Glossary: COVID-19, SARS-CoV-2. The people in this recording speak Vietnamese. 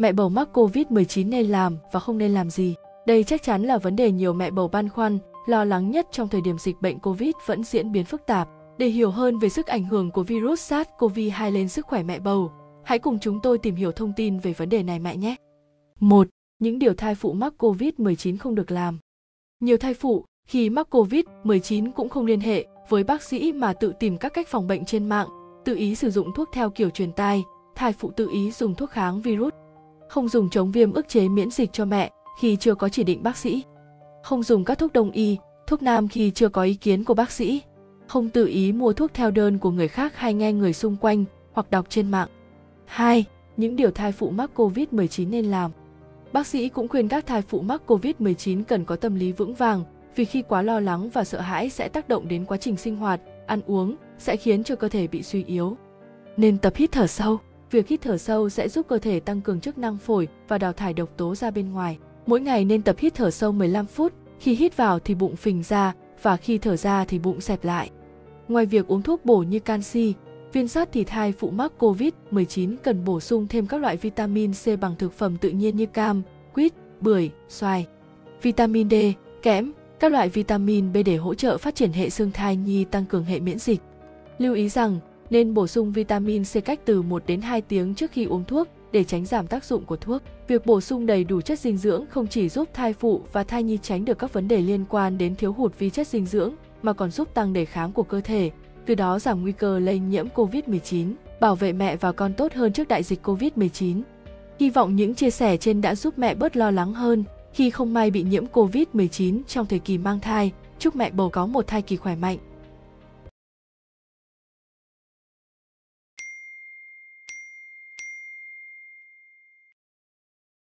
mẹ bầu mắc COVID-19 nên làm và không nên làm gì? Đây chắc chắn là vấn đề nhiều mẹ bầu băn khoăn, lo lắng nhất trong thời điểm dịch bệnh COVID vẫn diễn biến phức tạp. Để hiểu hơn về sức ảnh hưởng của virus SARS-CoV-2 lên sức khỏe mẹ bầu, hãy cùng chúng tôi tìm hiểu thông tin về vấn đề này mẹ nhé. 1. Những điều thai phụ mắc COVID-19 không được làm. Nhiều thai phụ khi mắc COVID-19 cũng không liên hệ với bác sĩ mà tự tìm các cách phòng bệnh trên mạng, tự ý sử dụng thuốc theo kiểu truyền tai, thai phụ tự ý dùng thuốc kháng virus, không dùng chống viêm ức chế miễn dịch cho mẹ khi chưa có chỉ định bác sĩ, không dùng các thuốc đông y, thuốc nam khi chưa có ý kiến của bác sĩ, không tự ý mua thuốc theo đơn của người khác hay nghe người xung quanh hoặc đọc trên mạng. 2. Những điều thai phụ mắc COVID-19 nên làm. Bác sĩ cũng khuyên các thai phụ mắc COVID-19 cần có tâm lý vững vàng, vì khi quá lo lắng và sợ hãi sẽ tác động đến quá trình sinh hoạt, ăn uống, sẽ khiến cho cơ thể bị suy yếu. Nên tập hít thở sâu. Việc hít thở sâu sẽ giúp cơ thể tăng cường chức năng phổi và đào thải độc tố ra bên ngoài. Mỗi ngày nên tập hít thở sâu 15 phút, khi hít vào thì bụng phình ra và khi thở ra thì bụng xẹp lại. Ngoài việc uống thuốc bổ như canxi, viên sắt thì thai phụ mắc COVID-19 cần bổ sung thêm các loại vitamin C bằng thực phẩm tự nhiên như cam, quýt, bưởi, xoài, vitamin D, kẽm, các loại vitamin B để hỗ trợ phát triển hệ xương thai nhi, tăng cường hệ miễn dịch. Lưu ý rằng nên bổ sung vitamin C cách từ 1 đến 2 tiếng trước khi uống thuốc để tránh giảm tác dụng của thuốc. Việc bổ sung đầy đủ chất dinh dưỡng không chỉ giúp thai phụ và thai nhi tránh được các vấn đề liên quan đến thiếu hụt vi chất dinh dưỡng mà còn giúp tăng đề kháng của cơ thể, từ đó giảm nguy cơ lây nhiễm COVID-19, bảo vệ mẹ và con tốt hơn trước đại dịch COVID-19. Hy vọng những chia sẻ trên đã giúp mẹ bớt lo lắng hơn khi không may bị nhiễm COVID-19 trong thời kỳ mang thai. Chúc mẹ bầu có một thai kỳ khỏe mạnh.